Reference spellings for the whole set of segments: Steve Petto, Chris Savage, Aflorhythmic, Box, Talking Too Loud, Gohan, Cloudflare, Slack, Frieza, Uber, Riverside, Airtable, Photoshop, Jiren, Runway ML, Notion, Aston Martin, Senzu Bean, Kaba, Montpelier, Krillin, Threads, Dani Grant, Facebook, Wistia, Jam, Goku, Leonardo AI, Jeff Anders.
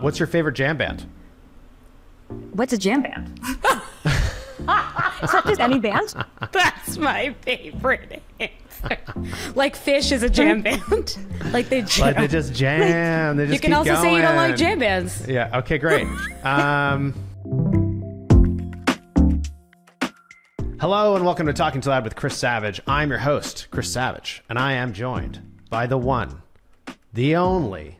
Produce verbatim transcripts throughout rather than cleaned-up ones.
What's your favorite jam band? What's a jam band? It's not just any band. That's my favorite answer. Like Fish is a jam band. Like they jam. Like they just jam. They just you can keep also going. Say you don't like jam bands. Yeah. Okay. Great. um, hello and welcome to Talking Too Loud with Chris Savage. I'm your host, Chris Savage, and I am joined by the one, the only,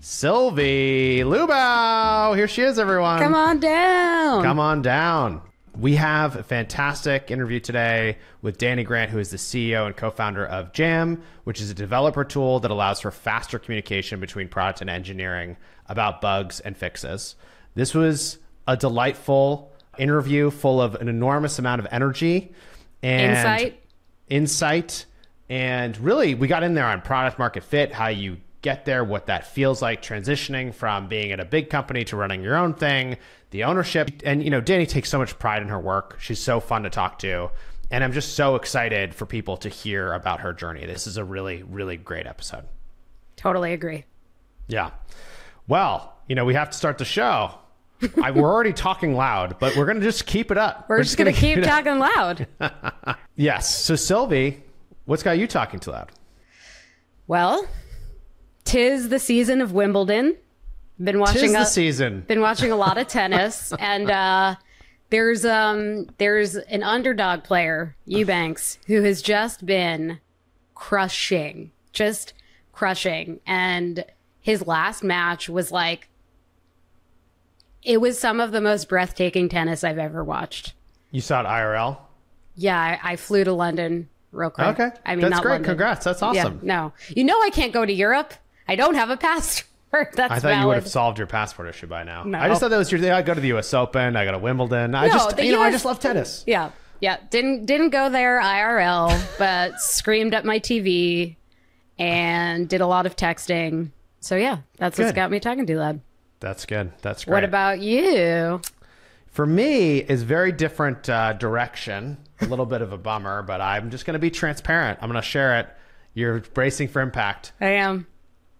Sylvie Lubow. Here she is, everyone. Come on down. Come on down. We have a fantastic interview today with Dani Grant, who is the C E O and co-founder of Jam, which is a developer tool that allows for faster communication between product and engineering about bugs and fixes. This was a delightful interview full of an enormous amount of energy and insight. Insight. And really, we got in there on product market fit, how you get there, what that feels like transitioning from being at a big company to running your own thing, the ownership. And, you know, Dani takes so much pride in her work. She's so fun to talk to. And I'm just so excited for people to hear about her journey. This is a really, really great episode. Totally agree. Yeah. Well, you know, we have to start the show. I, we're already talking loud, but we're going to just keep it up. We're, we're just going to keep talking loud. Yes. So, Sylvie, what's got you talking too loud? Well, tis the season of Wimbledon. Been watching tis a, the season. Been watching a lot of tennis, and uh, there's um there's an underdog player, Eubanks, who has just been crushing, just crushing. And his last match was like, it was some of the most breathtaking tennis I've ever watched. You saw it I R L? Yeah, I, I flew to London real quick. Okay, I mean, that's not great. London. Congrats, that's awesome. Yeah, no, you know I can't go to Europe. I don't have a passport. That's I thought valid. You would have solved your passport issue by now. No. I just thought that was your thing. I go to the U S Open. I go to Wimbledon. I no, just, you know, U S I just love tennis. Yeah, yeah. Didn't didn't go there I R L, but screamed at my T V and did a lot of texting. So yeah, that's good. What's got me talking too loud. That's good. That's great. What about you? For me, it's very different uh, direction. A little bit of a bummer, but I'm just going to be transparent. I'm going to share it. You're bracing for impact. I am.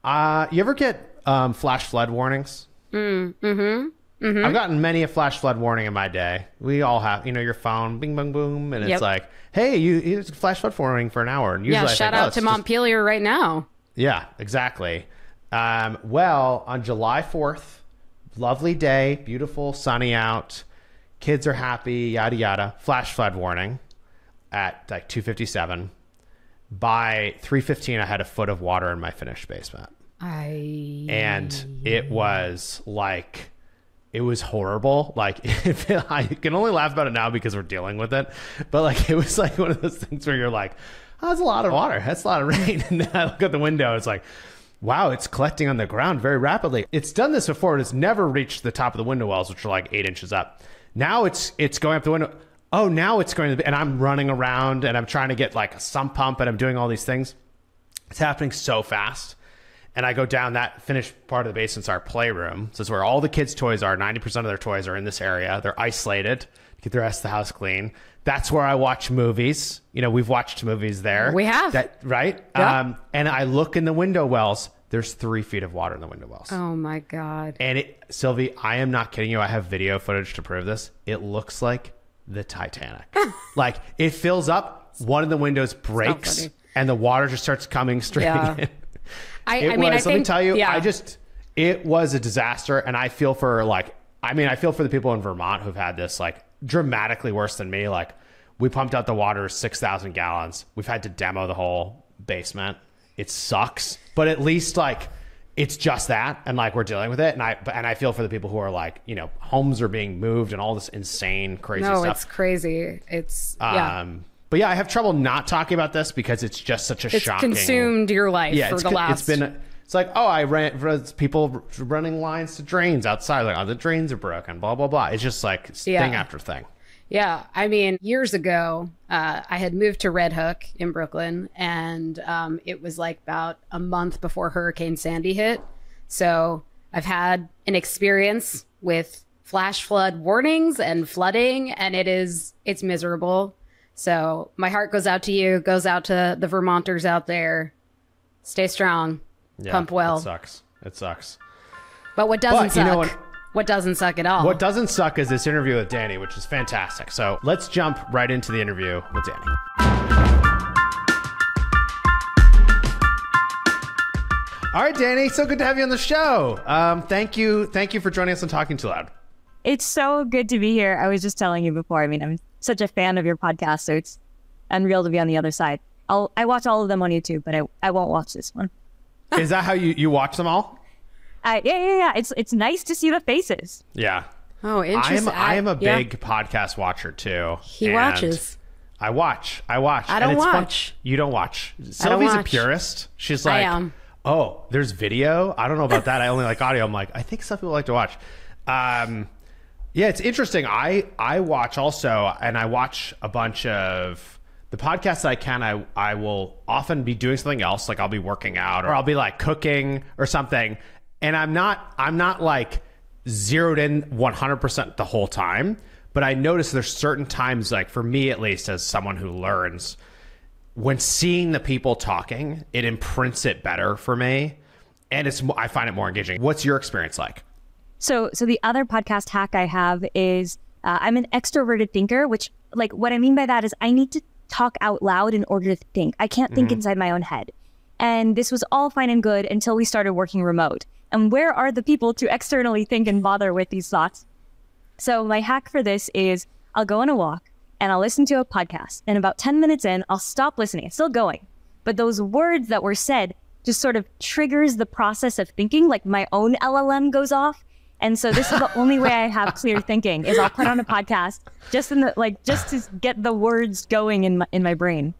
Uh, you ever get um, flash flood warnings? Mm, mm-hmm, mm-hmm. I've gotten many a flash flood warning in my day. We all have, you know, your phone, bing, bong, boom. And yep. It's like, hey, you, you it's a flash flood warning for an hour. And usually yeah, I shout think, out oh, to Montpelier just... right now. Yeah, exactly. Um, well, on July fourth, lovely day, beautiful, sunny out. Kids are happy, yada, yada. Flash flood warning at like two fifty-seven. By three fifteen, I had a foot of water in my finished basement. I... And it was like, it was horrible. Like, I can only laugh about it now because we're dealing with it. But like, it was like one of those things where you're like, oh, that's a lot of water. That's a lot of rain. And then I look at the window, it's like, wow, it's collecting on the ground very rapidly. It's done this before. It's never reached the top of the window wells, which are like eight inches up. Now it's it's going up the window. Oh, now it's going to be, and I'm running around and I'm trying to get like a sump pump and I'm doing all these things. It's happening so fast. And I go down that finished part of the basement's our playroom. So it's where all the kids' toys are. ninety percent of their toys are in this area. They're isolated to get the rest of the house clean. That's where I watch movies. You know, we've watched movies there. We have. That, right? Yeah. Um, and I look in the window wells. There's three feet of water in the window wells. Oh my God. And it, Sylvie, I am not kidding you. I have video footage to prove this. It looks like the Titanic. Like it fills up, one of the windows breaks and the water just starts coming straight yeah. in. I, I was, mean, I let think, me tell you, yeah. I just, it was a disaster. And I feel for like, I mean, I feel for the people in Vermont who've had this like dramatically worse than me. Like we pumped out the water six thousand gallons. We've had to demo the whole basement. It sucks, but at least like it's just that, and like we're dealing with it. And I and I feel for the people who are like, you know, homes are being moved and all this insane, crazy no, stuff. No, it's crazy. It's um, yeah. But yeah, I have trouble not talking about this because it's just such a it's shocking. It's consumed your life yeah, for it's, the last. It's been. It's like oh, I ran people running lines to drains outside. Like oh, the drains are broken. Blah blah blah. It's just like yeah. thing after thing. Yeah, I mean, years ago, uh, I had moved to Red Hook in Brooklyn, and um, it was like about a month before Hurricane Sandy hit. So I've had an experience with flash flood warnings and flooding, and it is, it's miserable. So my heart goes out to you, goes out to the Vermonters out there. Stay strong, yeah, pump well. It sucks. It sucks. But what doesn't but, suck? You know, what, what doesn't suck at all? What doesn't suck is this interview with Dani, which is fantastic. So let's jump right into the interview with Dani. All right, Dani, so good to have you on the show. Um, thank you. Thank you for joining us on Talking Too Loud. It's so good to be here. I was just telling you before, I mean, I'm such a fan of your podcast, so it's unreal to be on the other side. I'll, I watch all of them on YouTube, but I, I won't watch this one. Is that how you, you watch them all? Uh, yeah, yeah, yeah. It's, it's nice to see the faces. Yeah. Oh, interesting. I'm, I am a big yeah. podcast watcher, too. He watches. I watch. I watch. I don't and it's watch. Fun. You don't watch. Sylvie's a purist. She's like... I am. Oh, there's video. I don't know about that. I only like audio. I'm like, I think some people like to watch. Um, yeah, it's interesting. I, I watch also, and I watch a bunch of the podcasts that I can. I, I will often be doing something else. Like I'll be working out or I'll be like cooking or something. And I'm not, I'm not like zeroed in one hundred percent the whole time, but I notice there's certain times, like for me, at least as someone who learns, when seeing the people talking, it imprints it better for me, and it's I find it more engaging. What's your experience like? So, so the other podcast hack I have is uh, I'm an extroverted thinker, which like what I mean by that is I need to talk out loud in order to think. I can't think mm-hmm. inside my own head, and this was all fine and good until we started working remote. And where are the people to externally think and bother with these thoughts? So my hack for this is I'll go on a walk. And I'll listen to a podcast. And about ten minutes in, I'll stop listening. It's still going. But those words that were said just sort of triggers the process of thinking, like my own L L M goes off. And so this is the only way I have clear thinking is I'll put on a podcast just in the, like just to get the words going in my, in my brain.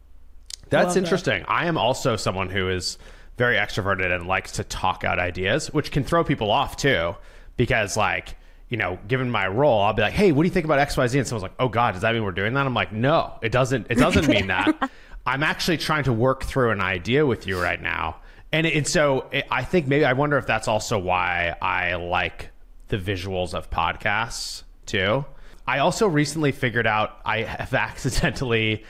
That's interesting. That. I am also someone who is very extroverted and likes to talk out ideas, which can throw people off too, because like, you know, given my role, I'll be like, hey, what do you think about X Y Z? And someone's like, oh God, does that mean we're doing that? I'm like, no, it doesn't. It doesn't mean that. I'm actually trying to work through an idea with you right now. And, and so it, I think maybe I wonder if that's also why I like the visuals of podcasts too. I also recently figured out I have accidentally,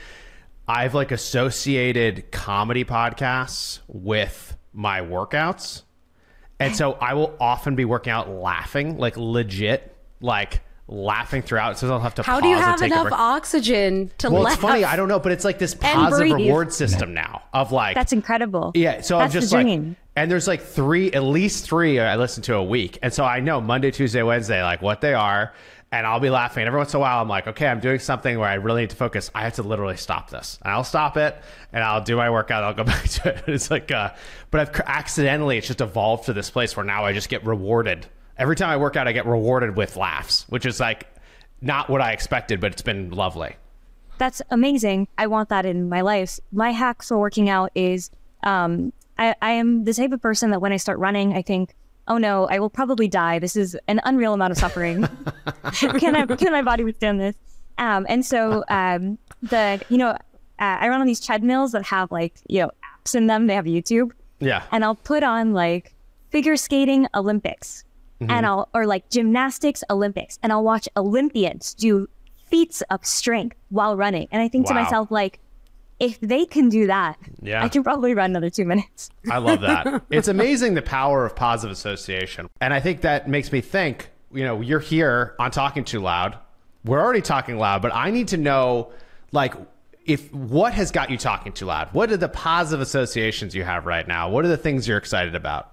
I've like associated comedy podcasts with my workouts. And so I will often be working out laughing, like legit, like laughing throughout. So I'll have to. How pause do you have enough oxygen to well, laugh? Well, it's funny. I don't know, but it's like this positive reward system now of like. That's incredible. Yeah. So That's I'm just the dream. like, and there's like three, at least three I listen to a week, and so I know Monday, Tuesday, Wednesday, like what they are, and I'll be laughing. And every once in a while, I'm like, okay, I'm doing something where I really need to focus. I have to literally stop this. And I'll stop it, and I'll do my workout. I'll go back to it. It's like, uh, but I've accidentally, it's just evolved to this place where now I just get rewarded every time I work out. I get rewarded with laughs, which is like not what I expected, but it's been lovely. That's amazing. I want that in my life. My hack for working out is. Um, I, I am the type of person that when I start running, I think, oh no, I will probably die. This is an unreal amount of suffering. Can I, can my body withstand this? Um, and so um, the, you know, uh, I run on these treadmills that have like, you know, apps in them. They have YouTube. Yeah. And I'll put on like figure skating Olympics mm-hmm. and I'll, or like gymnastics Olympics, and I'll watch Olympians do feats of strength while running. And I think wow. to myself, like, if they can do that, yeah. I can probably run another two minutes. I love that. It's amazing the power of positive association. And I think that makes me think, you know, you're here on Talking Too Loud. We're already talking loud, but I need to know, like, if what has got you talking too loud? What are the positive associations you have right now? What are the things you're excited about?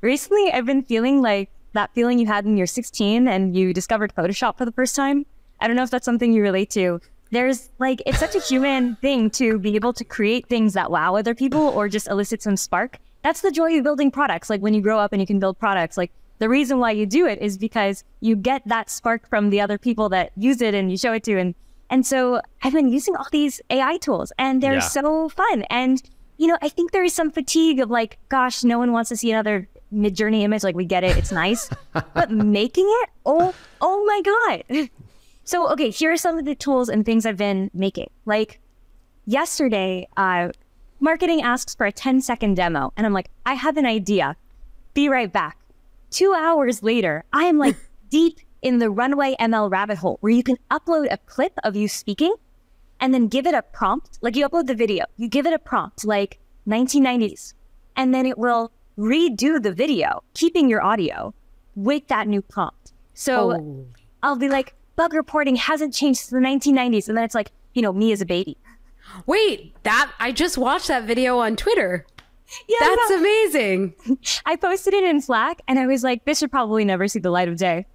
Recently, I've been feeling like that feeling you had when you were sixteen and you discovered Photoshop for the first time. I don't know if that's something you relate to. There's like, it's such a human thing to be able to create things that wow other people or just elicit some spark. That's the joy of building products. Like when you grow up and you can build products, like the reason why you do it is because you get that spark from the other people that use it and you show it to. And, and so I've been using all these A I tools and they're yeah. so fun. And, you know, I think there is some fatigue of like, gosh, no one wants to see another Midjourney image. Like we get it, it's nice, but making it, oh, oh my God. So, okay, here are some of the tools and things I've been making. Like yesterday, uh, marketing asks for a ten second demo. And I'm like, I have an idea. Be right back. Two hours later, I am like deep in the Runway M L rabbit hole where you can upload a clip of you speaking and then give it a prompt. Like you upload the video, you give it a prompt like nineteen nineties, and then it will redo the video, keeping your audio. with that new prompt. So oh. I'll be like, bug reporting hasn't changed since the nineteen nineties. And then it's like, you know, me as a baby. Wait, that I just watched that video on Twitter. Yeah, that's no. amazing. I posted it in Slack and I was like, this should probably never see the light of day.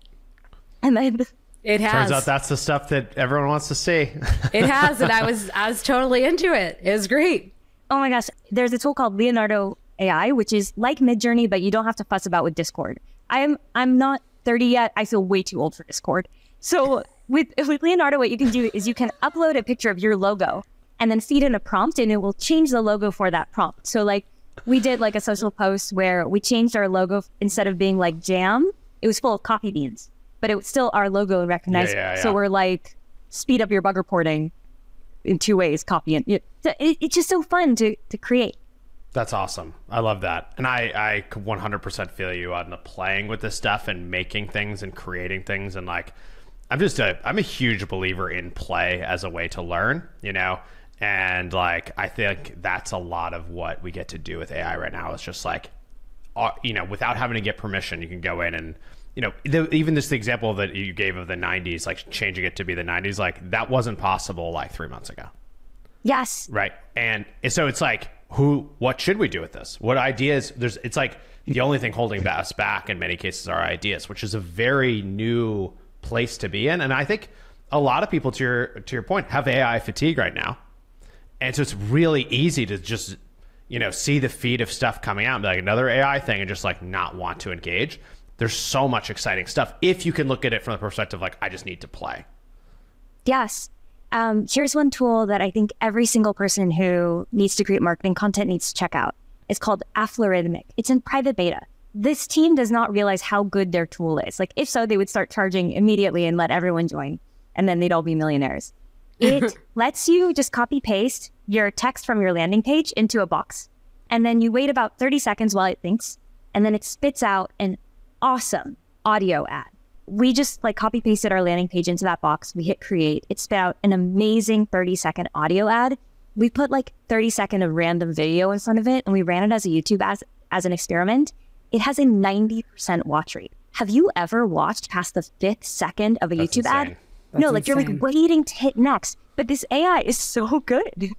And then it has. Turns out that's the stuff that everyone wants to see. It has. And I was, I was totally into it. It was great. Oh my gosh. There's a tool called Leonardo A I, which is like Midjourney, but you don't have to fuss about with Discord. I'm, I'm not thirty yet. I feel way too old for Discord. So with, with Leonardo, what you can do is you can upload a picture of your logo and then feed in a prompt and it will change the logo for that prompt. So like, we did like a social post where we changed our logo. Instead of being like Jam, it was full of coffee beans, but it was still our logo and recognizable. Yeah, yeah, yeah. So we're like, speed up your bug reporting in two ways, copy and... So it, it's just so fun to, to create. That's awesome. I love that. And I, I one hundred percent feel you on the playing with this stuff and making things and creating things. And like, I'm just a, I'm a huge believer in play as a way to learn, you know? And like, I think that's a lot of what we get to do with A I right now. It's just like, uh, you know, without having to get permission, you can go in and, you know, the, even this the example that you gave of the nineties, like changing it to be the nineties, like that wasn't possible like three months ago. Yes. Right. And so it's like, who, what should we do with this? What ideas? There's, it's like the only thing holding us back in many cases are ideas, which is a very new place to be in. And I think a lot of people, to your, to your point, have A I fatigue right now. And so it's really easy to just, you know, see the feed of stuff coming out, like another A I thing, and just like not want to engage. There's so much exciting stuff if you can look at it from the perspective like, I just need to play. Yes. Um, here's one tool that I think every single person who needs to create marketing content needs to check out. It's called Aflorhythmic. It's in private beta. This team does not realize how good their tool is. Like, if so, they would start charging immediately and let everyone join, and then they'd all be millionaires. It lets you just copy paste your text from your landing page into a box. And then you wait about thirty seconds while it thinks, and then it spits out an awesome audio ad. We just like copy pasted our landing page into that box. We hit create. It spit out an amazing thirty second audio ad. We put like thirty second of random video in front of it, and we ran it as a YouTube as, as an experiment. It has a ninety percent watch rate. Have you ever watched past the fifth second of a That's YouTube insane. Ad? That's no, like insane. You're like waiting to hit next, but this A I is so good.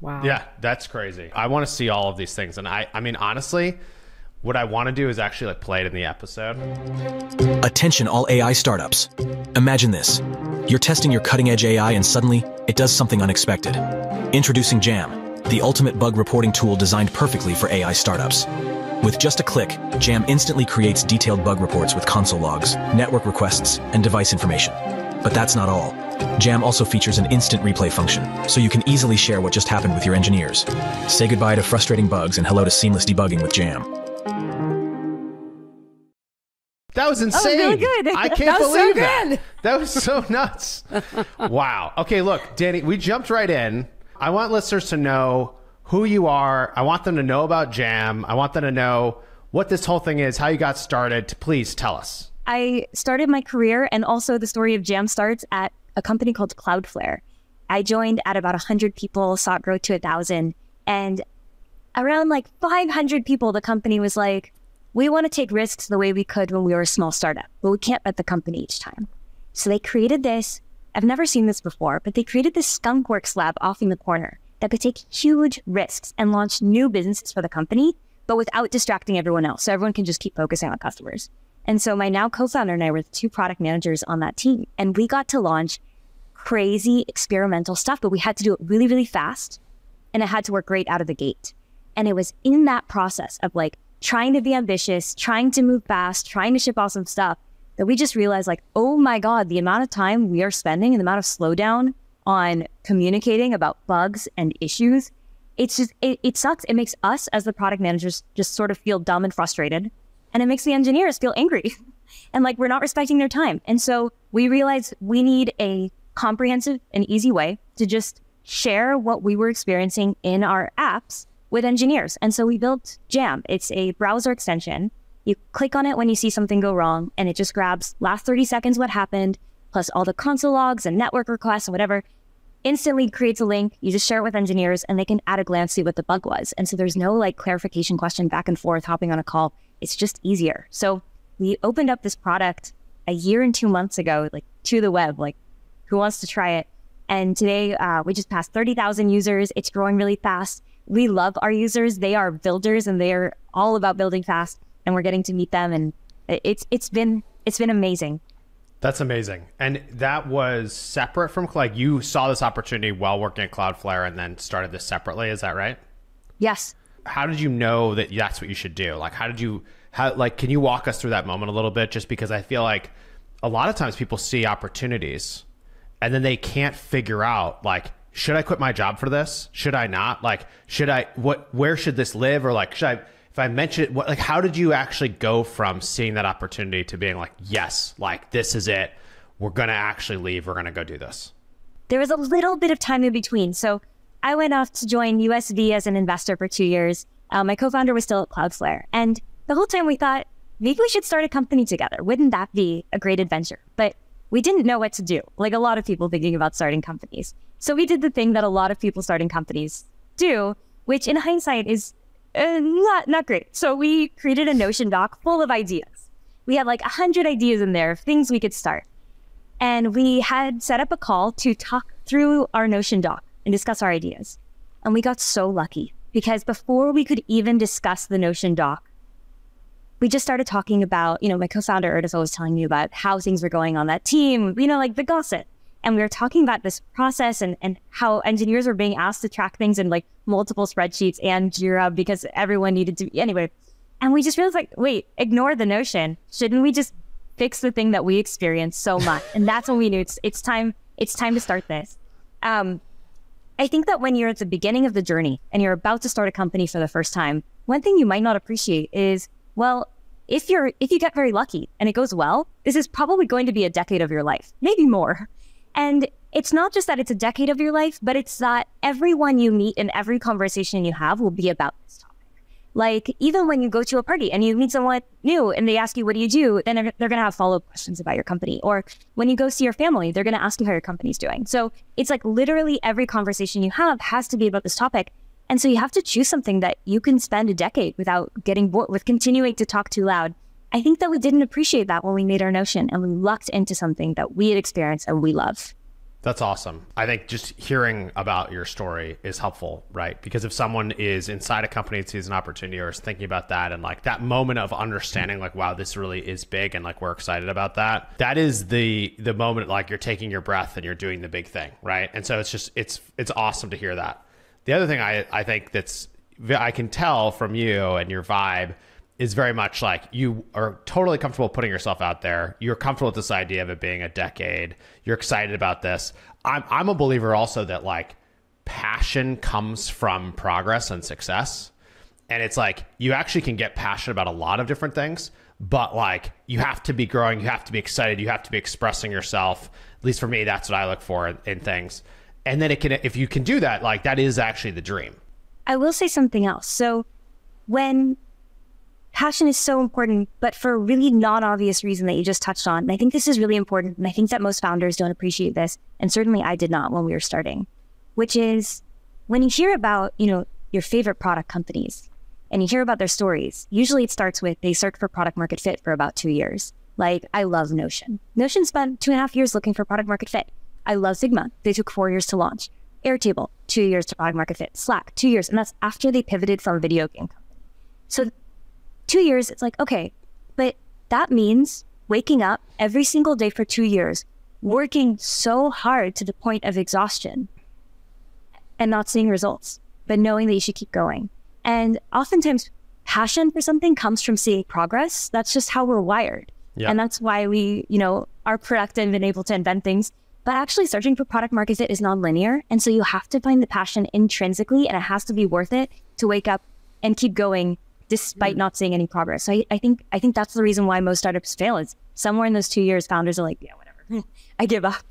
Wow. Yeah, that's crazy. I want to see all of these things. And I, I mean, honestly, what I want to do is actually like play it in the episode. Attention all A I startups. Imagine this. You're testing your cutting edge A I and suddenly it does something unexpected. Introducing Jam, the ultimate bug reporting tool designed perfectly for A I startups. With just a click, Jam instantly creates detailed bug reports with console logs, network requests, and device information. But that's not all. Jam also features an instant replay function, so you can easily share what just happened with your engineers. Say goodbye to frustrating bugs and hello to seamless debugging with Jam. That was insane. That was really good. I can't believe that. That was so nuts. Wow. Okay, look, Dani, we jumped right in. I want listeners to know who you are. I want them to know about Jam. I want them to know what this whole thing is, how you got started. Please tell us. I started my career, and also the story of Jam starts at a company called Cloudflare. I joined at about one hundred people, saw it grow to one thousand, and around like five hundred people, the company was like, we want to take risks the way we could when we were a small startup, but we can't bet the company each time. So they created this, I've never seen this before, but they created this skunkworks lab off in the corner that could take huge risks and launch new businesses for the company, but without distracting everyone else. So everyone can just keep focusing on customers. And so my now co-founder and I were the two product managers on that team. And we got to launch crazy experimental stuff, but we had to do it really, really fast. And it had to work great out of the gate. And it was in that process of like trying to be ambitious, trying to move fast, trying to ship awesome stuff that we just realized like, oh my God, the amount of time we are spending and the amount of slowdown on communicating about bugs and issues. It's just, it, it sucks. It makes us as the product managers just sort of feel dumb and frustrated. And it makes the engineers feel angry and like we're not respecting their time. And so we realized we need a comprehensive and easy way to just share what we were experiencing in our apps with engineers. And so we built Jam. It's a browser extension. You click on it when you see something go wrong, and it just grabs last thirty seconds what happened, plus all the console logs and network requests and whatever, instantly creates a link. You just share it with engineers and they can at a glance see what the bug was. And so there's no like clarification question back and forth hopping on a call. It's just easier. So we opened up this product a year and two months ago, like to the web, like who wants to try it? And today uh, we just passed thirty thousand users. It's growing really fast. We love our users. They are builders and they are all about building fast, and we're getting to meet them. And it's, it's been, it's been amazing. That's amazing. And that was separate from, like, you saw this opportunity while working at Cloudflare and then started this separately. Is that right? Yes. How did you know that that's what you should do? Like, how did you, how, like, can you walk us through that moment a little bit? Just because I feel like a lot of times people see opportunities and then they can't figure out, like, should I quit my job for this? Should I not? Like, should I, what, where should this live? Or like, should I, if I mention it, what, like, how did you actually go from seeing that opportunity to being like, yes, like, this is it. We're going to actually leave. We're going to go do this. There was a little bit of time in between. So I went off to join U S V as an investor for two years. Uh, my co-founder was still at Cloudflare. And the whole time we thought, maybe we should start a company together. Wouldn't that be a great adventure? But we didn't know what to do. Like a lot of people thinking about starting companies. So we did the thing that a lot of people starting companies do, which in hindsight is Uh, not not great. So we created a Notion doc full of ideas. We had like one hundred ideas in there of things we could start. And we had set up a call to talk through our Notion doc and discuss our ideas. And we got so lucky because before we could even discuss the Notion doc, we just started talking about, you know, my co-founder Ertis was telling me about how things were going on that team, you know, like the gossip. And we were talking about this process and, and how engineers were being asked to track things in like multiple spreadsheets and JIRA because everyone needed to, anyway. And we just realized like, wait, ignore the Notion. Shouldn't we just fix the thing that we experience so much? And that's when we knew it's, it's time, it's time to start this. Um, I think that when you're at the beginning of the journey and you're about to start a company for the first time, one thing you might not appreciate is, well, if you're, if you get very lucky and it goes well, this is probably going to be a decade of your life, maybe more. And it's not just that it's a decade of your life, but it's that everyone you meet and every conversation you have will be about this topic. Like even when you go to a party and you meet someone new and they ask you, what do you do? Then they're, they're going to have follow-up questions about your company. Or when you go see your family, they're going to ask you how your company's doing. So it's like literally every conversation you have has to be about this topic. And so you have to choose something that you can spend a decade without getting bored with, continuing to talk too loud. I think that we didn't appreciate that when we made our Notion and we lucked into something that we had experienced and we love. That's awesome. I think just hearing about your story is helpful, right? Because if someone is inside a company and sees an opportunity or is thinking about that and like that moment of understanding, like, wow, this really is big and like we're excited about that. That is the the moment like you're taking your breath and you're doing the big thing, right? And so it's just, it's it's awesome to hear that. The other thing I, I think that's, I can tell from you and your vibe is very much like you are totally comfortable putting yourself out there. You're comfortable with this idea of it being a decade. You're excited about this. I'm, I'm a believer also that like passion comes from progress and success. And it's like, you actually can get passionate about a lot of different things, but like you have to be growing, you have to be excited, you have to be expressing yourself. At least for me, that's what I look for in, in things. And then it can, if you can do that, like that is actually the dream. I will say something else. So when, passion is so important, but for a really non-obvious reason that you just touched on. And I think this is really important. And I think that most founders don't appreciate this. And certainly I did not when we were starting, which is when you hear about, you know, your favorite product companies and you hear about their stories, usually it starts with they search for product market fit for about two years. Like I love Notion. Notion spent two and a half years looking for product market fit. I love Sigma. They took four years to launch. Airtable, two years to product market fit. Slack, two years. And that's after they pivoted from a video game company. So two years, it's like, okay, but that means waking up every single day for two years, working so hard to the point of exhaustion and not seeing results, but knowing that you should keep going. And oftentimes passion for something comes from seeing progress. That's just how we're wired. Yeah. And that's why we, you know, are productive and able to invent things, but actually searching for product market fit is nonlinear. And so you have to find the passion intrinsically and it has to be worth it to wake up and keep going despite not seeing any progress. So I, I think I think that's the reason why most startups fail is somewhere in those two years, founders are like, yeah, whatever, I give up.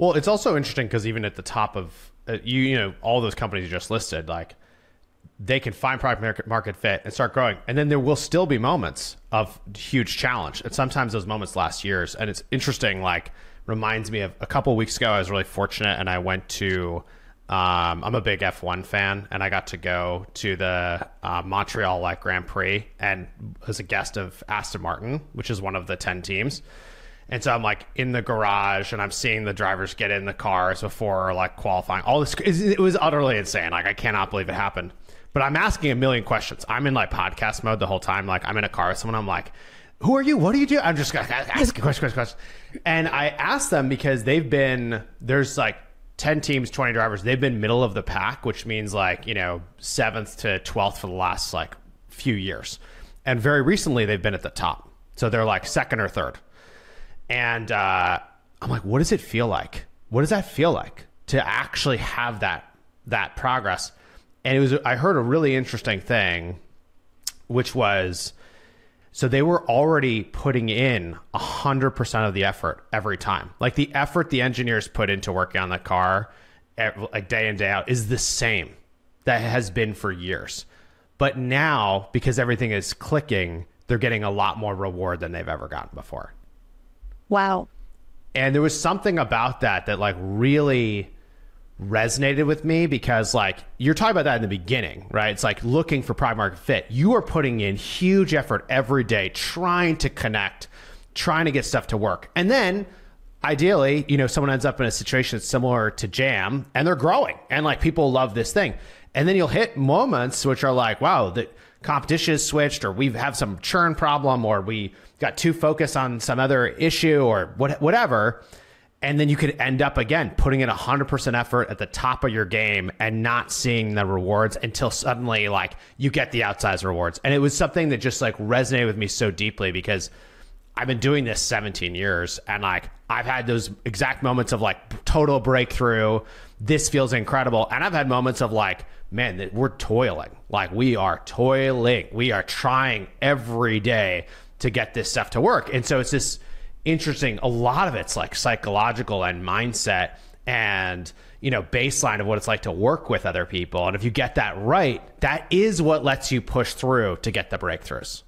Well, it's also interesting because even at the top of, uh, you you know, all those companies you just listed, like they can find product market, market fit and start growing. And then there will still be moments of huge challenge. And sometimes those moments last years. And it's interesting, like reminds me of a couple of weeks ago, I was really fortunate and I went to Um, I'm a big F one fan, and I got to go to the uh, Montreal like Grand Prix and as a guest of Aston Martin, which is one of the ten teams. And so I'm like in the garage, and I'm seeing the drivers get in the cars before like qualifying. All this, it was utterly insane. Like I cannot believe it happened. But I'm asking a million questions. I'm in like podcast mode the whole time. Like I'm in a car with someone. I'm like, who are you? What do you do? I'm just like asking questions, questions, questions. And I asked them because they've been there's like. ten teams, twenty drivers. They've been middle of the pack, which means like, you know, seventh to twelfth for the last like few years. And very recently they've been at the top. So they're like second or third. And uh, I'm like, what does it feel like? What does that feel like to actually have that, that progress? And it was, I heard a really interesting thing, which was, so they were already putting in one hundred percent of the effort every time. Like the effort the engineers put into working on the car like day in, day out is the same that has been for years. But now, because everything is clicking, they're getting a lot more reward than they've ever gotten before. Wow. And there was something about that that like really resonated with me, because like you're talking about that in the beginning, right? It's like looking for product market fit. You are putting in huge effort every day, trying to connect, trying to get stuff to work. And then ideally, you know, someone ends up in a situation that's similar to Jam and they're growing and like people love this thing. And then you'll hit moments which are like, wow, the competition has switched, or we have some churn problem, or we got too focused on some other issue, or what, whatever. And then you could end up, again, putting in one hundred percent effort at the top of your game and not seeing the rewards until suddenly, like, you get the outsized rewards. And it was something that just, like, resonated with me so deeply, because I've been doing this seventeen years. And, like, I've had those exact moments of, like, total breakthrough. This feels incredible. And I've had moments of, like, man, we're toiling. Like, we are toiling. We are trying every day to get this stuff to work. And so it's this interesting, a lot of it's like psychological and mindset and, you know, baseline of what it's like to work with other people. And if you get that right, that is what lets you push through to get the breakthroughs.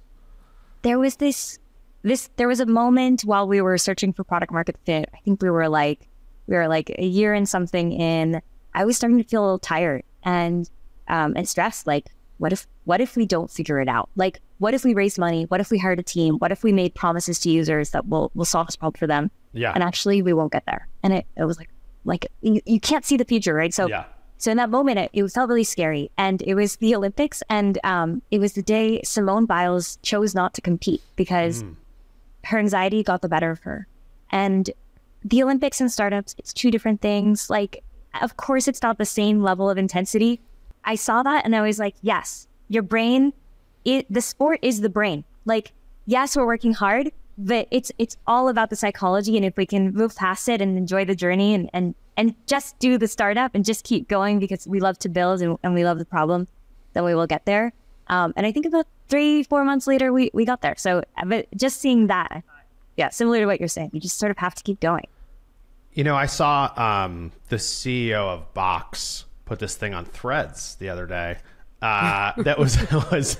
There was this, this, there was a moment while we were searching for product market fit. I think we were like, we were like a year and something in, I was starting to feel a little tired and, um, and stressed. Like, what if, what if we don't figure it out? Like, what if we raise money? What if we hired a team? What if we made promises to users that we'll, we'll solve this problem for them? Yeah. And actually we won't get there. And it, it was like, like you, you can't see the future, right? So, yeah. So in that moment, it, it felt really scary, and it was the Olympics. And um, it was the day Simone Biles chose not to compete because mm. her anxiety got the better of her. And the Olympics and startups, it's two different things. Like, of course it's not the same level of intensity. I saw that and I was like, yes, your brain, it, the sport is the brain. Like, yes, we're working hard, but it's it's all about the psychology. And if we can move past it and enjoy the journey and, and, and just do the startup and just keep going because we love to build and, and we love the problem, then we will get there. Um, and I think about three, four months later, we, we got there. So but just seeing that, yeah, similar to what you're saying, you just sort of have to keep going. You know, I saw um, the C E O of Box put this thing on Threads the other day. Uh, that was was...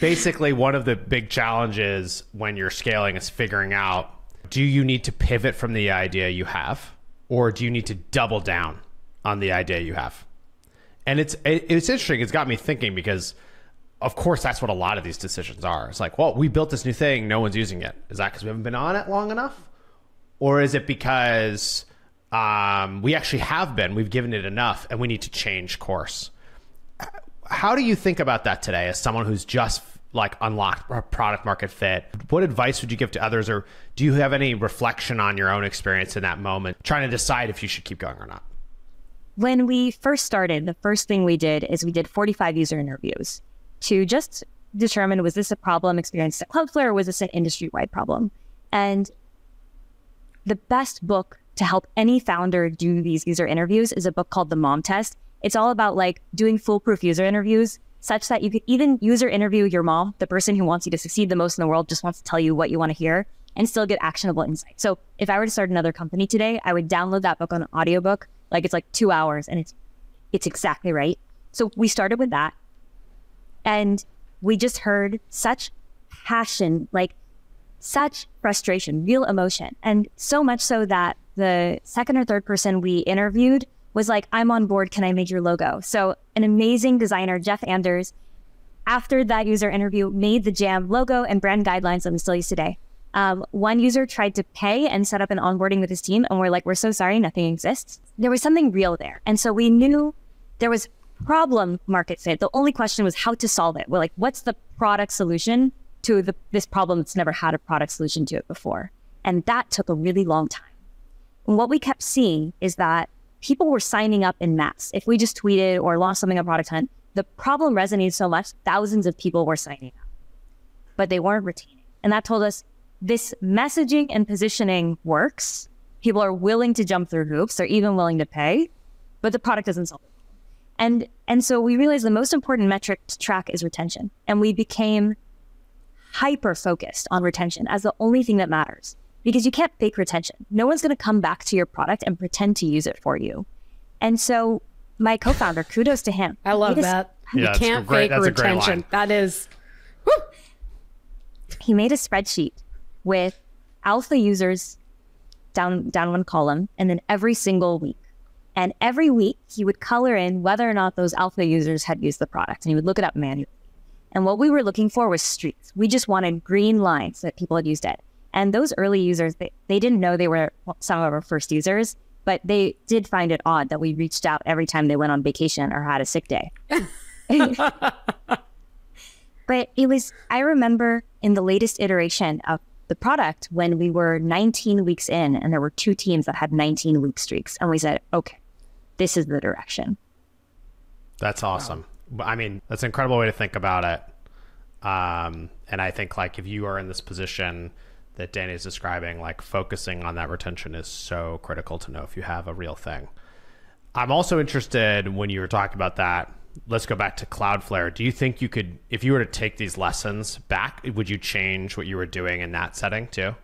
Basically, one of the big challenges when you're scaling is figuring out, do you need to pivot from the idea you have, or do you need to double down on the idea you have? And it's it, it's interesting. It's got me thinking, because, of course, that's what a lot of these decisions are. It's like, well, we built this new thing. No one's using it. Is that because we haven't been on it long enough? Or is it because um, we actually have been, we've given it enough, and we need to change course? How do you think about that today as someone who's just like unlocked a product market fit? What advice would you give to others? Or do you have any reflection on your own experience in that moment, trying to decide if you should keep going or not? When we first started, the first thing we did is we did forty-five user interviews to just determine, was this a problem experienced at Cloudflare, or was this an industry-wide problem? And the best book to help any founder do these user interviews is a book called The Mom Test. It's all about like doing foolproof user interviews such that you could even user interview your mom, the person who wants you to succeed the most in the world, just wants to tell you what you want to hear and still get actionable insight. So if I were to start another company today, I would download that book on an audiobook. Like, it's like two hours and it's, it's exactly right. So we started with that, and we just heard such passion, like such frustration, real emotion. And so much so that the second or third person we interviewed was like, I'm on board, can I make your logo? So an amazing designer, Jeff Anders, after that user interview, made the Jam logo and brand guidelines that we still use today. Um, one user tried to pay and set up an onboarding with his team, and we're like, we're so sorry, nothing exists. There was something real there. And so we knew there was problem market fit. The only question was how to solve it. We're like, what's the product solution to the, this problem that's never had a product solution to it before? And that took a really long time. And what we kept seeing is that people were signing up in mass. If we just tweeted or launched something on Product Hunt, the problem resonated so much, thousands of people were signing up, but they weren't retaining. And that told us this messaging and positioning works. People are willing to jump through hoops. They're even willing to pay, but the product doesn't solve it. And, and so we realized the most important metric to track is retention. And we became hyper-focused on retention as the only thing that matters, because you can't fake retention. No one's going to come back to your product and pretend to use it for you. And so my co-founder, kudos to him. I love that. You can't fake retention. That is, woo! He made a spreadsheet with alpha users down, down one column, and then every single week. And every week he would color in whether or not those alpha users had used the product, and he would look it up manually. And what we were looking for was streaks. We just wanted green lines that people had used it. And those early users, they, they didn't know they were some of our first users, but they did find it odd that we reached out every time they went on vacation or had a sick day. But it was, I remember in the latest iteration of the product when we were nineteen weeks in, and there were two teams that had nineteen week streaks. And we said, okay, this is the direction. That's awesome. Wow. I mean, that's an incredible way to think about it. Um, and I think, like, if you are in this position that Dani is describing, like, focusing on that retention is so critical to know if you have a real thing. I'm also interested, when you were talking about that, let's go back to Cloudflare. Do you think you could, if you were to take these lessons back, would you change what you were doing in that setting too?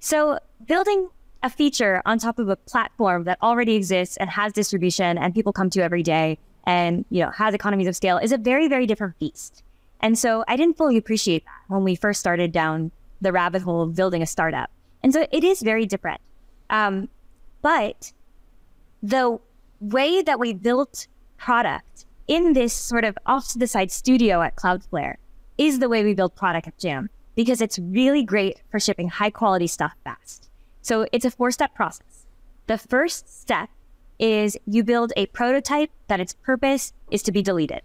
So building a feature on top of a platform that already exists and has distribution and people come to every day and, you know, has economies of scale is a very, very different beast. And so I didn't fully appreciate that when we first started down the rabbit hole of building a startup. And so it is very different. Um, but the way that we built product in this sort of off to the side studio at Cloudflare is the way we build product at Jam, because it's really great for shipping high quality stuff fast. So it's a four step process. The first step is you build a prototype that its purpose is to be deleted.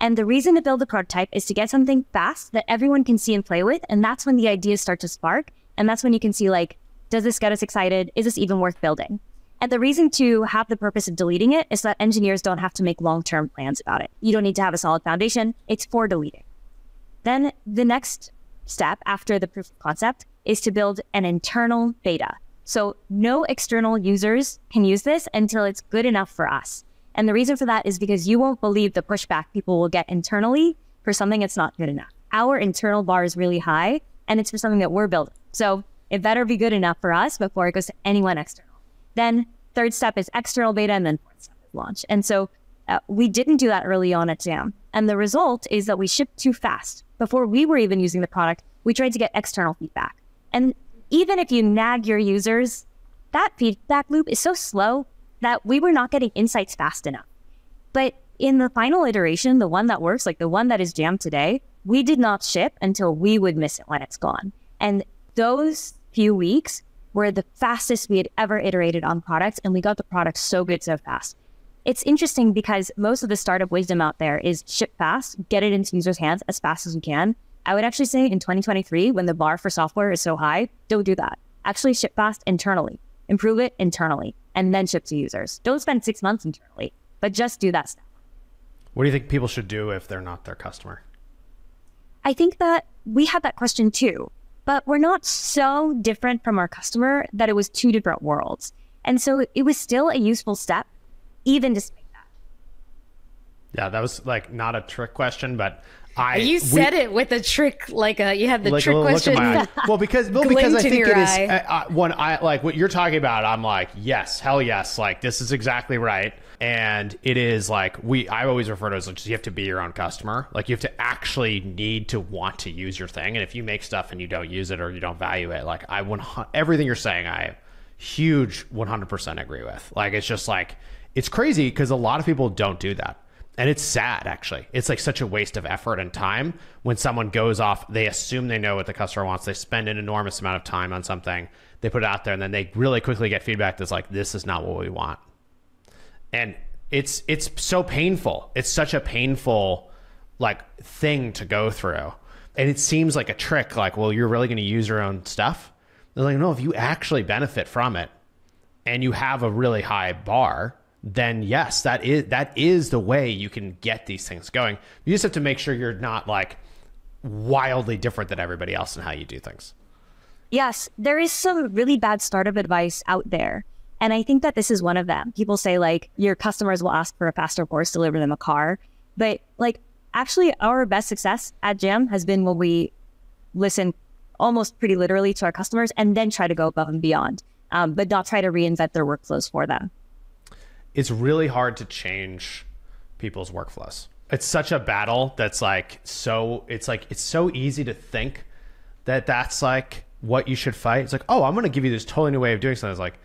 And the reason to build a prototype is to get something fast that everyone can see and play with. And that's when the ideas start to spark. And that's when you can see, like, does this get us excited? Is this even worth building? And the reason to have the purpose of deleting it is that engineers don't have to make long-term plans about it. You don't need to have a solid foundation. It's for deleting. Then the next step after the proof of concept is to build an internal beta. So no external users can use this until it's good enough for us. And the reason for that is because you won't believe the pushback people will get internally for something that's not good enough. Our internal bar is really high, and it's for something that we're building. So it better be good enough for us before it goes to anyone external. Then third step is external beta, and then fourth step is launch. And so uh, we didn't do that early on at Jam. And the result is that we shipped too fast. Before we were even using the product, we tried to get external feedback. And even if you nag your users, that feedback loop is so slow that we were not getting insights fast enough. But in the final iteration, the one that works, like the one that is Jam today, we did not ship until we would miss it when it's gone. And those few weeks were the fastest we had ever iterated on products, and we got the product so good so fast. It's interesting because most of the startup wisdom out there is ship fast, get it into users' hands as fast as you can. I would actually say in twenty twenty-three, when the bar for software is so high, don't do that. Actually ship fast internally, improve it internally, and then ship to users. Don't spend six months internally, but just do that stuff. What do you think people should do if they're not their customer? I think that we had that question too. But we're not so different from our customer that it was two different worlds. And so it was still a useful step, even despite that. Yeah, that was like not a trick question, but I- You said we, it with a trick, like a, you had the like trick question. Well, because, well, because I think it is, I, I, when I, like what you're talking about, I'm like, yes, hell yes. Like, this is exactly right. And it is like, we, I always refer to it as like, you have to be your own customer. Like, you have to actually need to want to use your thing. And if you make stuff and you don't use it or you don't value it, like I, everything you're saying, I huge one hundred percent agree with. Like, it's just like, It's crazy because a lot of people don't do that. And it's sad, actually. It's like such a waste of effort and time when someone goes off, they assume they know what the customer wants. They spend an enormous amount of time on something. They put it out there and then they really quickly get feedback that's like, this is not what we want. And it's it's so painful. It's such a painful like thing to go through. And it seems like a trick, like, well, you're really gonna use your own stuff? They're like, no, if you actually benefit from it and you have a really high bar, then yes, that is that is the way you can get these things going. You just have to make sure you're not like wildly different than everybody else in how you do things. Yes, there is some really bad startup advice out there. And I think that this is one of them. People say like, your customers will ask for a faster horse, deliver them a car. But like, actually our best success at Jam has been when we listen almost pretty literally to our customers and then try to go above and beyond, um, but not try to reinvent their workflows for them. It's really hard to change people's workflows. It's such a battle that's like, so it's like, it's so easy to think that that's like what you should fight. It's like, oh, I'm going to give you this totally new way of doing something. It's like,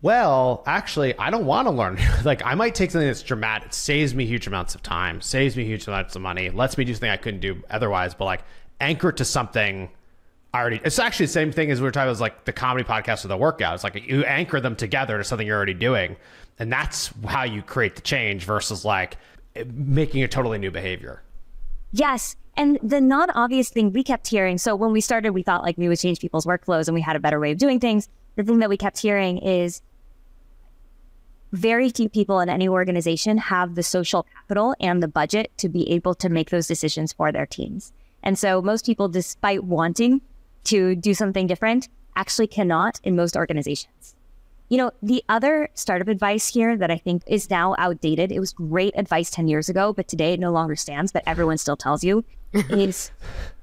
well, actually, I don't want to learn. Like, I might take something that's dramatic, saves me huge amounts of time, saves me huge amounts of money, lets me do something I couldn't do otherwise, but like anchor it to something I already, it's actually the same thing as we were talking about, like the comedy podcast or the workout. It's like you anchor them together to something you're already doing. And that's how you create the change versus like making a totally new behavior. Yes. And the non-obvious thing we kept hearing. So when we started, we thought like we would change people's workflows and we had a better way of doing things. The thing that we kept hearing is very few people in any organization have the social capital and the budget to be able to make those decisions for their teams. And so most people, despite wanting to do something different, actually cannot in most organizations. You know, the other startup advice here that I think is now outdated, it was great advice ten years ago, but today it no longer stands, but everyone still tells you, is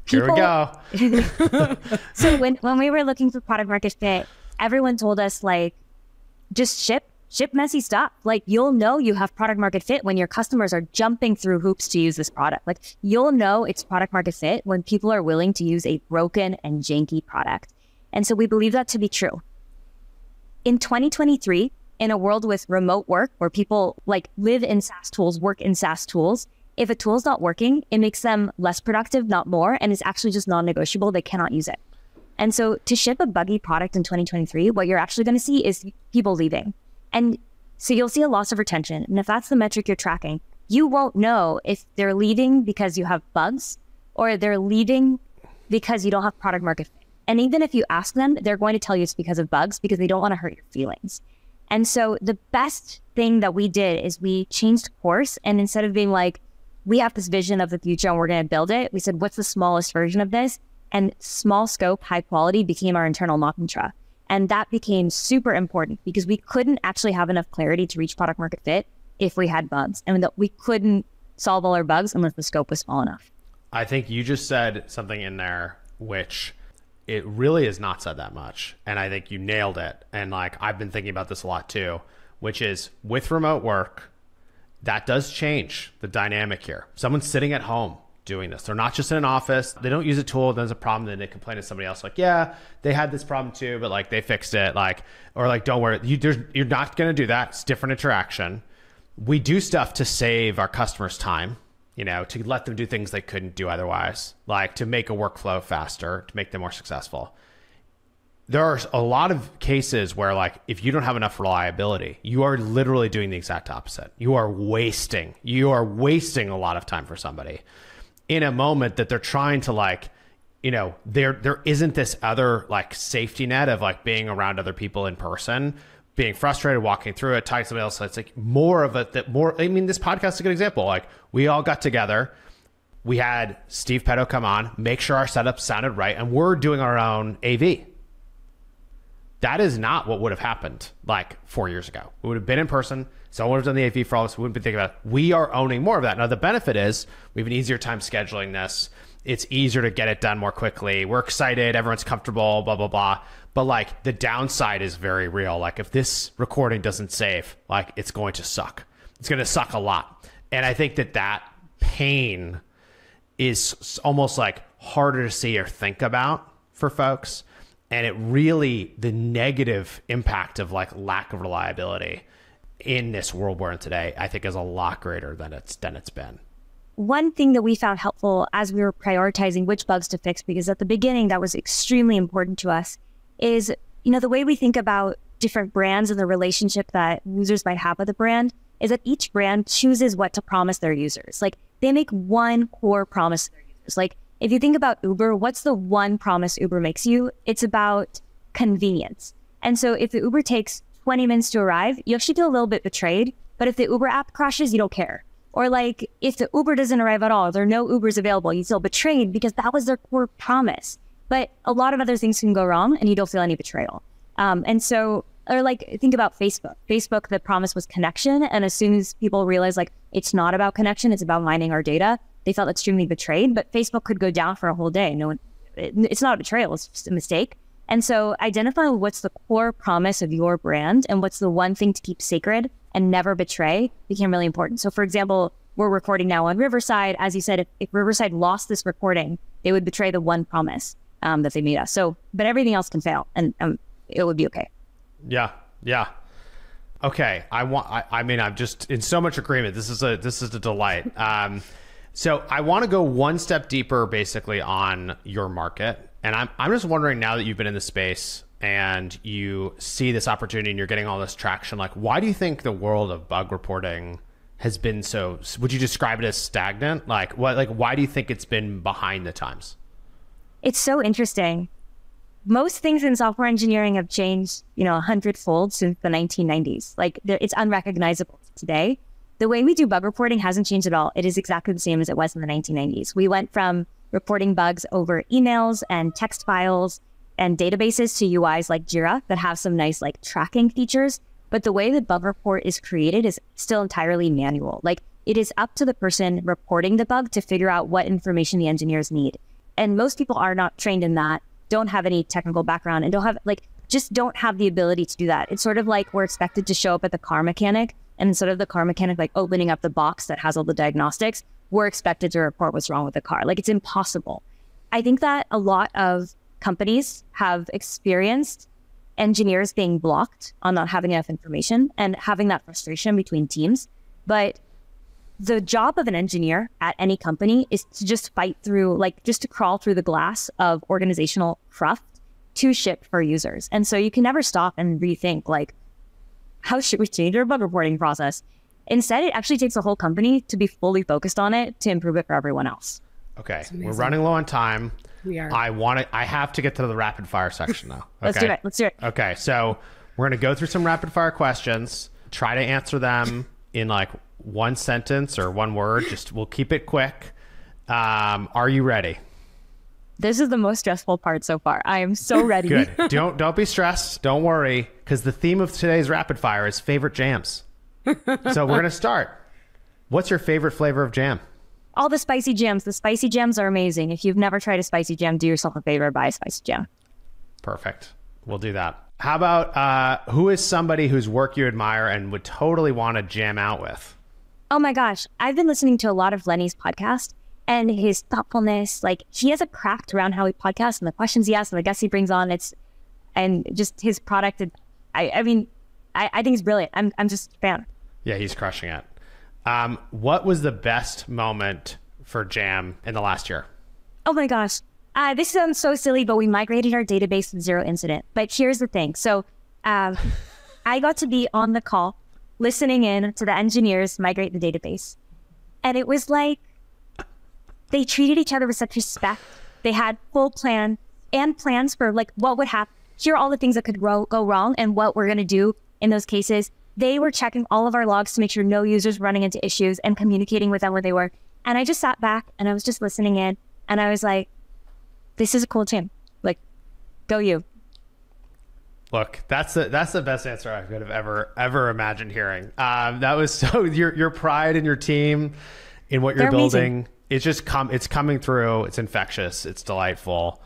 people... Here we go. So when, when we were looking for product market fit, everyone told us like, just ship, ship messy stuff. Like, you'll know you have product market fit when your customers are jumping through hoops to use this product. Like, you'll know it's product market fit when people are willing to use a broken and janky product. And so we believe that to be true. In twenty twenty-three, in a world with remote work where people like live in SaaS tools, work in SaaS tools, if a tool's not working, it makes them less productive, not more, and it's actually just non-negotiable. They cannot use it. And so to ship a buggy product in twenty twenty-three, what you're actually going to see is people leaving. And so you'll see a loss of retention. And if that's the metric you're tracking, you won't know if they're leaving because you have bugs or they're leaving because you don't have product market fit. And even if you ask them, they're going to tell you it's because of bugs because they don't want to hurt your feelings. And so the best thing that we did is we changed course. And instead of being like, we have this vision of the future and we're going to build it, we said, what's the smallest version of this? And small scope, high quality became our internal mantra. And that became super important because we couldn't actually have enough clarity to reach product market fit if we had bugs. And we couldn't solve all our bugs unless the scope was small enough. I think you just said something in there, which it really is not said that much. And I think you nailed it. And like, I've been thinking about this a lot too, which is with remote work, that does change the dynamic here. Someone's sitting at home doing this. They're not just in an office. They don't use a tool. There's a problem. Then they complain to somebody else. Like, yeah, they had this problem too, but like they fixed it. Like, or like, don't worry. You, you're not going to do that. It's different interaction. We do stuff to save our customers time, you know, to let them do things they couldn't do otherwise, like to make a workflow faster, to make them more successful. There are a lot of cases where like, if you don't have enough reliability, you are literally doing the exact opposite. You are wasting, you are wasting a lot of time for somebody in a moment that they're trying to like, you know, there, there isn't this other like safety net of like being around other people in person, being frustrated, walking through it, talking to somebody else. So it's like more of a, that more, I mean, this podcast is a good example. Like we all got together, we had Steve Petto come on, make sure our setup sounded right. And we're doing our own A V. That is not what would have happened like four years ago. We would have been in person. Someone would have done the A V for all of us. We wouldn't be thinking about it. We are owning more of that. Now, the benefit is we have an easier time scheduling this. It's easier to get it done more quickly. We're excited. Everyone's comfortable, blah, blah, blah. But like the downside is very real. Like if this recording doesn't save, like it's going to suck. It's going to suck a lot. And I think that that pain is almost like harder to see or think about for folks. And it really, the negative impact of like lack of reliability in this world we're in today, I think is a lot greater than it's than it's been. One thing that we found helpful as we were prioritizing which bugs to fix, because at the beginning that was extremely important to us, is, you know, the way we think about different brands and the relationship that users might have with the brand is that each brand chooses what to promise their users. Like, they make one core promise to their users. Like, if you think about Uber, what's the one promise Uber makes you? It's about convenience. And so if the Uber takes twenty minutes to arrive, you actually feel a little bit betrayed. But if the Uber app crashes, you don't care. Or like, if the Uber doesn't arrive at all, there are no Ubers available, you feel betrayed because that was their core promise. But a lot of other things can go wrong and you don't feel any betrayal. Um, and so, or like, think about Facebook. Facebook, the promise was connection. And as soon as people realized, like, it's not about connection, it's about mining our data, they felt extremely betrayed. But Facebook could go down for a whole day. No, it, it's not a betrayal, it's just a mistake. And so identify what's the core promise of your brand and what's the one thing to keep sacred and never betray became really important. So for example, we're recording now on Riverside. As you said, if, if Riverside lost this recording, they would betray the one promise um, that they made us. So, but everything else can fail and um, it would be okay. Yeah. Yeah. Okay. I want, I, I mean, I'm just in so much agreement. This is a, this is a delight. Um, so I want to go one step deeper basically on your market. And I'm, I'm just wondering, now that you've been in the space and you see this opportunity and you're getting all this traction, like, why do you think the world of bug reporting has been so, would you describe it as stagnant? Like, what, like, why do you think it's been behind the times? It's so interesting. Most things in software engineering have changed, you know, a hundredfold since the nineteen nineties. Like, it's unrecognizable today. The way we do bug reporting hasn't changed at all. It is exactly the same as it was in the nineteen nineties. We went from reporting bugs over emails and text files and databases to U Is like JIRA that have some nice like tracking features. But the way the bug report is created is still entirely manual. Like, it is up to the person reporting the bug to figure out what information the engineers need. And most people are not trained in that, don't have any technical background, and don't have like, just don't have the ability to do that. It's sort of like we're expected to show up at the car mechanic, and instead of the car mechanic like opening up the box that has all the diagnostics, we're expected to report what's wrong with the car. Like, it's impossible. I think that a lot of companies have experienced engineers being blocked on not having enough information and having that frustration between teams. But the job of an engineer at any company is to just fight through, like, just to crawl through the glass of organizational cruft to ship for users. And so you can never stop and rethink, like, how should we change our bug reporting process? Instead, it actually takes a whole company to be fully focused on it to improve it for everyone else. Okay, we're running low on time. We are. I want to. I have to get to the rapid fire section though. Let's okay. do it. Let's do it. Okay, so we're gonna go through some rapid fire questions. Try to answer them in like one sentence or one word. Just we'll keep it quick. Um, are you ready? This is the most stressful part so far. I am so ready. Good. Don't don't be stressed. Don't worry, because the theme of today's rapid fire is favorite jams. So we're going to start. What's your favorite flavor of jam? All the spicy jams. The spicy jams are amazing. If you've never tried a spicy jam, do yourself a favor, buy a spicy jam. Perfect. We'll do that. How about uh, who is somebody whose work you admire and would totally want to jam out with? Oh my gosh. I've been listening to a lot of Lenny's podcast and his thoughtfulness. Like, he has a craft around how he podcasts and the questions he asks and the guests he brings on. It's, and just his product. I, I mean, I, I think it's brilliant. I'm, I'm just a fan. Yeah, he's crushing it. Um, what was the best moment for Jam in the last year? Oh my gosh. Uh, this sounds so silly, but we migrated our database with zero incident. But here's the thing. So um, I got to be on the call, listening in to the engineers migrate the database. And it was like, they treated each other with such respect. They had full plan and plans for like what would happen. Here are all the things that could ro- go wrong and what we're going to do in those cases. They were checking all of our logs to make sure no users running into issues and communicating with them where they were. And I just sat back and I was just listening in and I was like, this is a cool jam. Like, go you. Look, that's the, that's the best answer I could have ever, ever imagined hearing. Um, that was so, your, your pride in your team, in what you're They're building. Amazing. It's just come, it's coming through. It's infectious. It's delightful.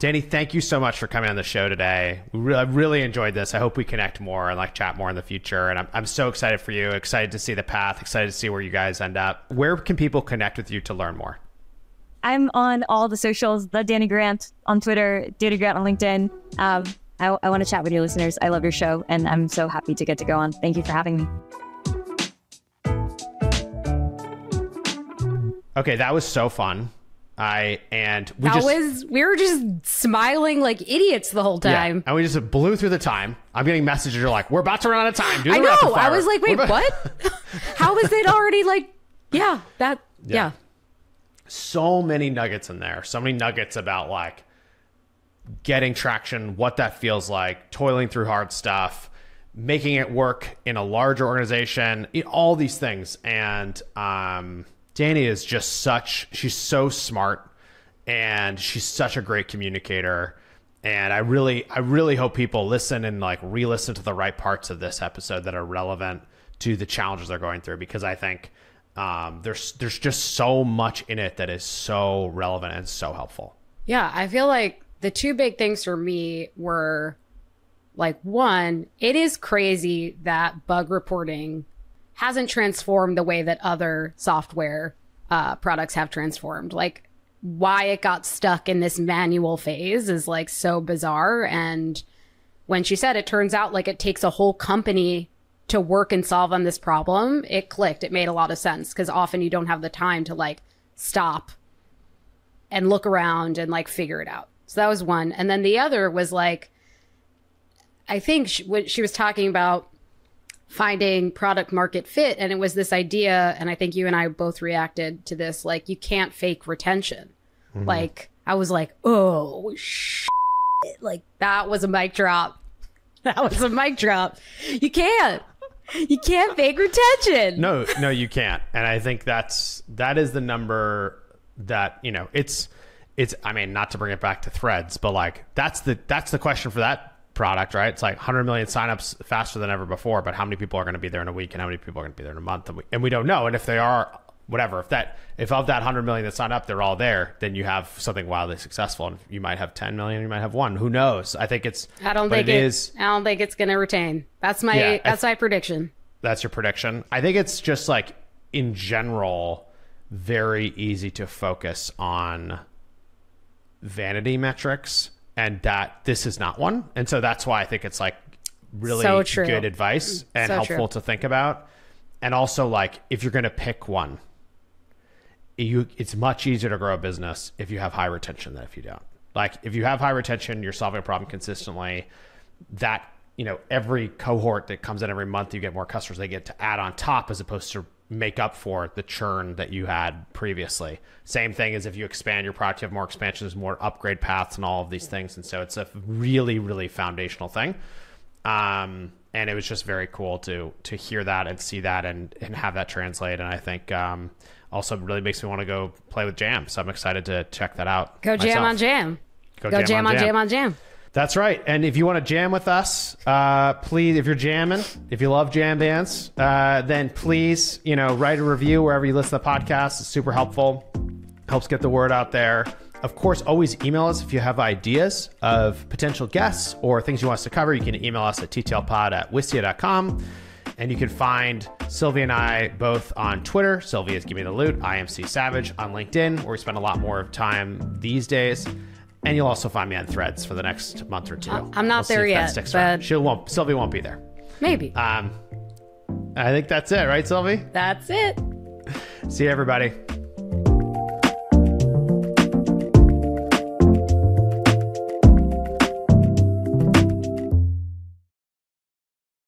Dani, thank you so much for coming on the show today. We really, I really enjoyed this. I hope we connect more and like chat more in the future. And I'm, I'm so excited for you, excited to see the path, excited to see where you guys end up. Where can people connect with you to learn more? I'm on all the socials, the Dani Grant on Twitter, Dani Grant on LinkedIn. Um, I, I want to chat with your listeners. I love your show, and I'm so happy to get to go on. Thank you for having me. Okay, that was so fun. I and we that just was we were just smiling like idiots the whole time. Yeah, and we just blew through the time. I'm getting messages are like, we're about to run out of time. Do the I know. I was like, wait, about- what? How was it already like? Yeah, that. Yeah. yeah. So many nuggets in there. So many nuggets about like getting traction, what that feels like, toiling through hard stuff, making it work in a larger organization, all these things. And um. Dani is just such, she's so smart and she's such a great communicator. And I really, I really hope people listen and like re-listen to the right parts of this episode that are relevant to the challenges they're going through, because I think um, there's, there's just so much in it that is so relevant and so helpful. Yeah. I feel like the two big things for me were like, one, it is crazy that bug reporting hasn't transformed the way that other software uh, products have transformed. Like why it got stuck in this manual phase is like so bizarre. And when she said, it turns out like it takes a whole company to work and solve on this problem, it clicked. It made a lot of sense because often you don't have the time to like stop and look around and like figure it out. So that was one. And then the other was like, I think she, what she was talking about finding product market fit. And it was this idea, and I think you and I both reacted to this, like you can't fake retention. Mm-hmm. Like I was like, oh, shit. Like that was a mic drop. That was a mic drop. You can't. You can't fake retention. No, no, you can't. And I think that's, that is the number that, you know, it's, it's, I mean, not to bring it back to Threads, but like, that's the, that's the question for that product, right? It's like one hundred million signups faster than ever before, but how many people are going to be there in a week and how many people are going to be there in a month? And we, and we don't know. And if they are, whatever, if that, if of that one hundred million that sign up, they're all there, then you have something wildly successful. And you might have ten million, you might have one, who knows? I think it's, I don't think it, it is. I don't think it's going to retain. That's my, yeah, that's th- my prediction. That's your prediction. I think it's just like in general, very easy to focus on vanity metrics. And that this is not one. And so that's why I think it's like really so good advice and so helpful true. to think about. And also like, if you're going to pick one, you, it's much easier to grow a business if you have high retention than if you don't. Like if you have high retention, you're solving a problem consistently. That, you know, every cohort that comes in every month, you get more customers, they get to add on top as opposed to make up for the churn that you had previously. Same thing as if you expand your product, you have more expansions, more upgrade paths and all of these things. And so it's a really, really foundational thing. Um, and it was just very cool to to hear that and see that and, and have that translate. And I think um, also really makes me want to go play with Jam. So I'm excited to check that out. Go myself. Jam on Jam. Go, go jam, jam on Jam. Jam on Jam. That's right. And if you want to jam with us, uh, please, if you're jamming, if you love jam bands, uh, then please, you know, write a review wherever you listen to the podcast. It's super helpful. Helps get the word out there. Of course, always email us if you have ideas of potential guests or things you want us to cover. You can email us at t t l pod at wistia dot com. And you can find Sylvie and I both on Twitter. Sylvie is Give Me The Loot. I am C Savage on LinkedIn, where we spend a lot more of time these days. And you'll also find me on Threads for the next month or two. I'm not we'll there yet, but... She won't, Sylvie won't be there. Maybe. Um, I think that's it, right, Sylvie? That's it. See you, everybody.